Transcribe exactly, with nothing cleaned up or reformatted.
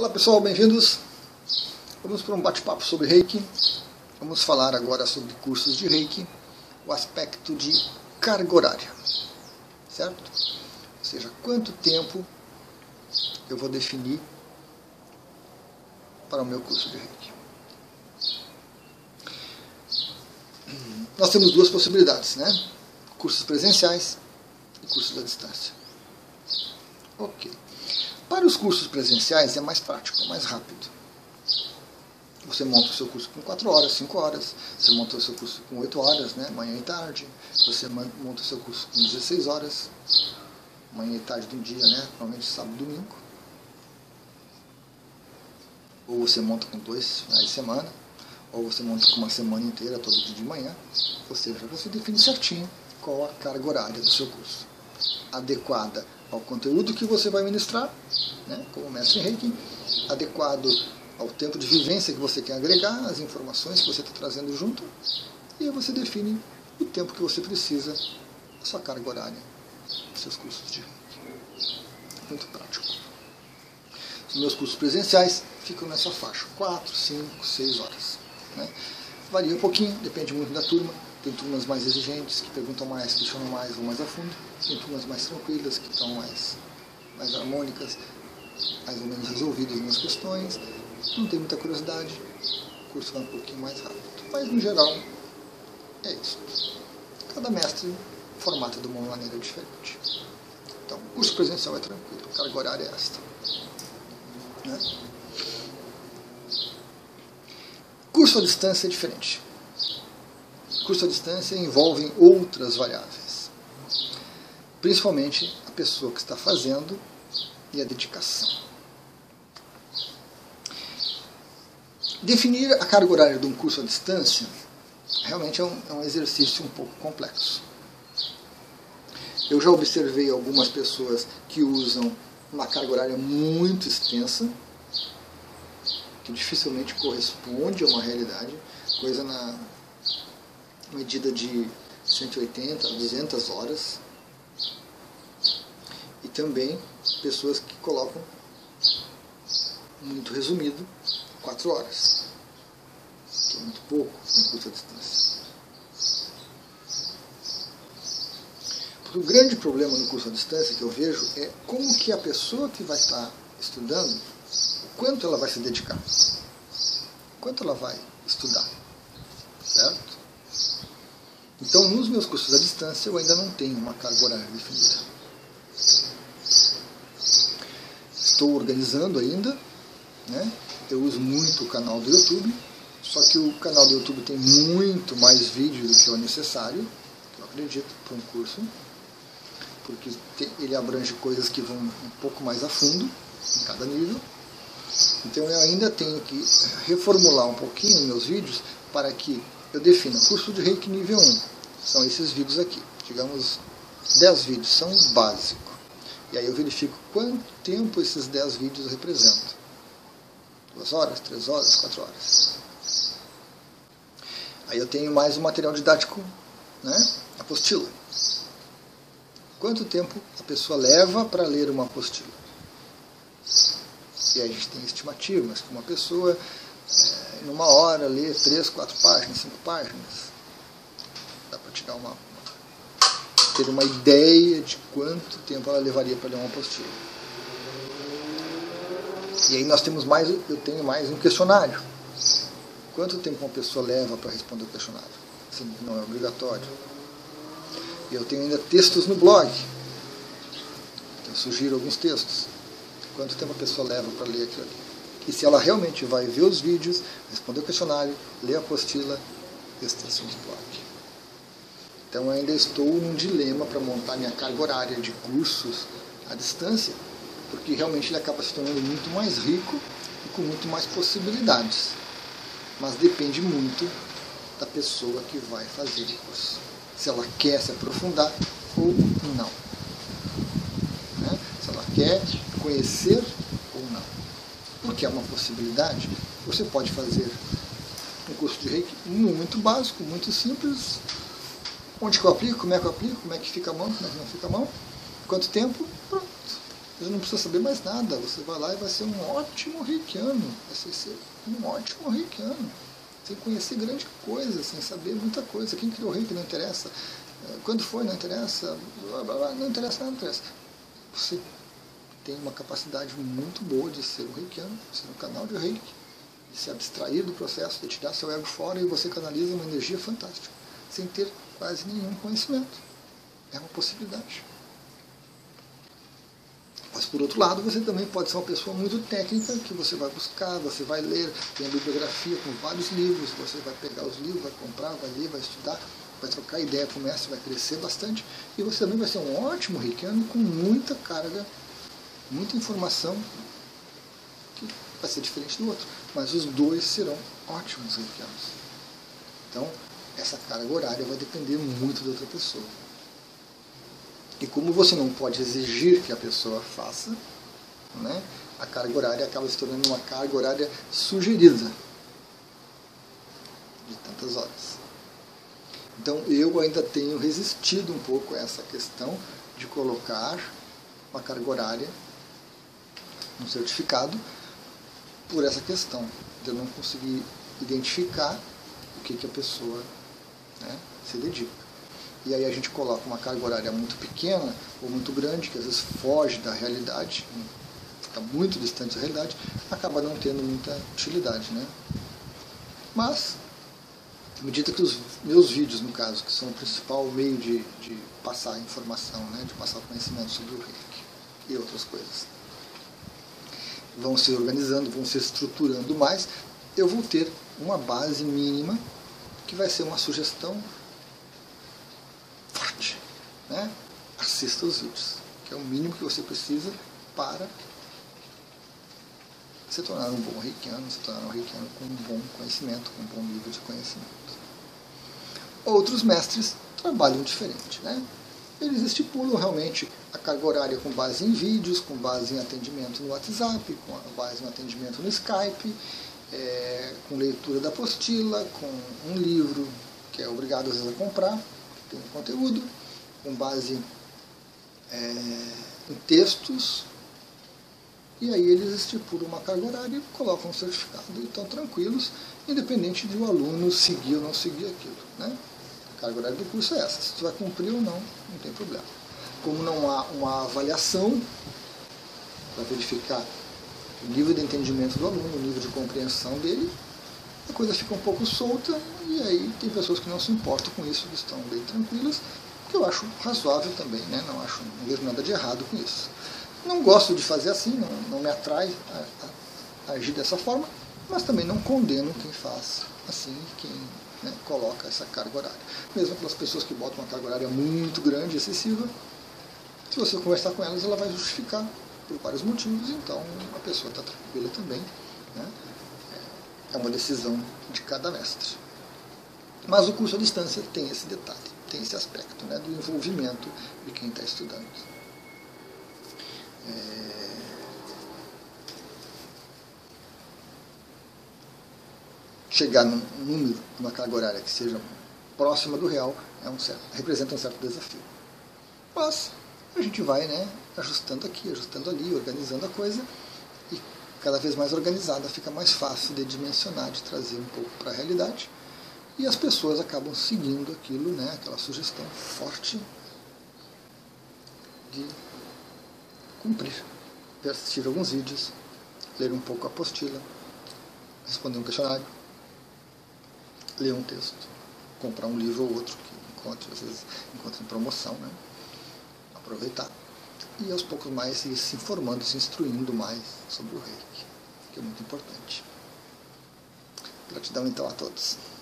Olá pessoal, bem-vindos. Vamos para um bate-papo sobre Reiki. Vamos falar agora sobre cursos de Reiki, o aspecto de carga horária, certo? Ou seja, quanto tempo eu vou definir para o meu curso de Reiki. Nós temos duas possibilidades, né? Cursos presenciais e cursos à distância. Ok. Para os cursos presenciais é mais prático, mais rápido. Você monta o seu curso com quatro horas, cinco horas, você monta o seu curso com oito horas, né, manhã e tarde, você monta o seu curso com dezesseis horas, manhã e tarde de um dia, né, normalmente sábado e domingo. Ou você monta com dois finais de semana, ou você monta com uma semana inteira, todo dia de manhã. Ou seja, você define certinho qual a carga horária do seu curso, adequada ao conteúdo que você vai ministrar, né, como mestre em Reiki, adequado ao tempo de vivência que você quer agregar, as informações que você está trazendo junto, e aí você define o tempo que você precisa, a sua carga horária, os seus cursos de Reiki. Muito prático. Os meus cursos presenciais ficam nessa faixa, quatro, cinco, seis horas. Né? Varia um pouquinho, depende muito da turma. Tem turmas mais exigentes, que perguntam mais, que chamam mais, vão mais a fundo. Tem turmas mais tranquilas, que estão mais, mais harmônicas, mais ou menos resolvidas nas questões. Não tem muita curiosidade, o curso vai um pouquinho mais rápido. Mas, no geral, é isso. Cada mestre formata de uma maneira diferente. Então, o curso presencial é tranquilo, a carga horária é esta. Né? Curso à distância é diferente. Curso à distância envolvem outras variáveis, principalmente a pessoa que está fazendo e a dedicação. Definir a carga horária de um curso à distância realmente é um, é um exercício um pouco complexo. Eu já observei algumas pessoas que usam uma carga horária muito extensa, que dificilmente corresponde a uma realidade, coisa na medida de cento e oitenta a duzentas horas, e também pessoas que colocam muito resumido quatro horas, que é muito pouco no curso à distância. Porque o grande problema no curso à distância que eu vejo é como que a pessoa que vai estar estudando, quanto ela vai se dedicar, quanto ela vai estudar, certo? Então, nos meus cursos à distância, eu ainda não tenho uma carga horária definida. Estou organizando ainda, né? Eu uso muito o canal do YouTube, só que o canal do YouTube tem muito mais vídeo do que o necessário, eu acredito, para um curso, porque ele abrange coisas que vão um pouco mais a fundo, em cada nível. Então, eu ainda tenho que reformular um pouquinho meus vídeos para que eu defino curso de Reiki nível um, são esses vídeos aqui, digamos dez vídeos, são o básico. E aí eu verifico quanto tempo esses dez vídeos representam. duas horas, três horas, quatro horas. Aí eu tenho mais um material didático, né? Apostila. Quanto tempo a pessoa leva para ler uma apostila? E aí a gente tem estimativas, que uma pessoa numa hora, ler três, quatro páginas, cinco páginas. Dá para tirar uma, ter uma ideia de quanto tempo ela levaria para ler uma apostila. E aí nós temos mais, eu tenho mais um questionário. Quanto tempo uma pessoa leva para responder o questionário? Assim, não é obrigatório. E eu tenho ainda textos no blog. Então, eu sugiro alguns textos. Quanto tempo a pessoa leva para ler aquilo ali? E se ela realmente vai ver os vídeos, responder o questionário, ler a apostila, extração do blog. Então eu ainda estou num dilema para montar minha carga horária de cursos à distância, porque realmente ele acaba se tornando muito mais rico e com muito mais possibilidades. Mas depende muito da pessoa que vai fazer o curso, se ela quer se aprofundar ou não. Né? Se ela quer conhecer ou não. Porque é uma possibilidade, você pode fazer um curso de Reiki muito básico, muito simples. Onde que eu aplico, como é que eu aplico, como é que fica a mão, como é que não fica a mão, quanto tempo, pronto. Você não precisa saber mais nada, você vai lá e vai ser um ótimo reikiano, vai ser um ótimo reikiano, sem conhecer grande coisa, sem saber muita coisa. Quem criou o reiki não interessa, quando foi não interessa, blá, blá, blá, não interessa, não interessa. Você tem uma capacidade muito boa de ser um reikiano, ser um canal de reiki, de se abstrair do processo, de tirar seu ego fora e você canaliza uma energia fantástica, sem ter quase nenhum conhecimento. É uma possibilidade. Mas, por outro lado, você também pode ser uma pessoa muito técnica, que você vai buscar, você vai ler, tem a bibliografia com vários livros, você vai pegar os livros, vai comprar, vai ler, vai estudar, vai trocar ideia com o mestre, vai crescer bastante, e você também vai ser um ótimo reikiano com muita carga, muita informação, que vai ser diferente do outro, mas os dois serão ótimos reikianos. Então, essa carga horária vai depender muito da outra pessoa. E como você não pode exigir que a pessoa faça, né, a carga horária acaba se tornando uma carga horária sugerida de tantas horas. Então eu ainda tenho resistido um pouco a essa questão de colocar uma carga horária no certificado por essa questão de eu não conseguir identificar o que, que a pessoa, né, se dedica. E aí a gente coloca uma carga horária muito pequena ou muito grande, que às vezes foge da realidade, fica muito distante da realidade, acaba não tendo muita utilidade, né? Mas, à medida que os meus vídeos, no caso, que são o principal meio de, de passar informação, né, de passar conhecimento sobre o reiki e outras coisas, vão se organizando, vão se estruturando mais, eu vou ter uma base mínima, que vai ser uma sugestão, né? Assista os vídeos, que é o mínimo que você precisa para se tornar um bom reikiano, se tornar um reikiano com um bom conhecimento, com um bom nível de conhecimento. Outros mestres trabalham diferente, né? Eles estipulam realmente a carga horária com base em vídeos, com base em atendimento no WhatsApp, com base em atendimento no Skype, é, com leitura da apostila, com um livro que é obrigado às vezes a comprar, tem um conteúdo, com base é, em textos, e aí eles estipulam uma carga horária e colocam um certificado e estão tranquilos, independente de o aluno seguir ou não seguir aquilo, né? A carga horária do curso é essa, se você vai cumprir ou não, não tem problema. Como não há uma avaliação para verificar o nível de entendimento do aluno, o nível de compreensão dele, a coisa fica um pouco solta, e aí tem pessoas que não se importam com isso, que estão bem tranquilas, que eu acho razoável também, né? Não acho, não vejo nada de errado com isso. Não gosto de fazer assim, não, não me atrai a, a, a agir dessa forma, mas também não condeno quem faz assim, quem, né, coloca essa carga horária. Mesmo aquelas pessoas que botam uma carga horária muito grande, excessiva, se você conversar com elas, ela vai justificar por vários motivos, então a pessoa está tranquila também, né? É uma decisão de cada mestre. Mas o curso à distância tem esse detalhe, tem esse aspecto, né, do envolvimento de quem está estudando. É... Chegar num número, numa carga horária que seja próxima do real, é um certo, representa um certo desafio. Mas a gente vai, né, ajustando aqui, ajustando ali, organizando a coisa, e cada vez mais organizada fica mais fácil de dimensionar, de trazer um pouco para a realidade. E as pessoas acabam seguindo aquilo, né, aquela sugestão forte de cumprir. De assistir alguns vídeos, ler um pouco a apostila, responder um questionário, ler um texto, comprar um livro ou outro que encontre, às vezes encontre em promoção, né, aproveitar. E aos poucos mais ir se informando, se instruindo mais sobre o reiki, que é muito importante. Gratidão então a todos.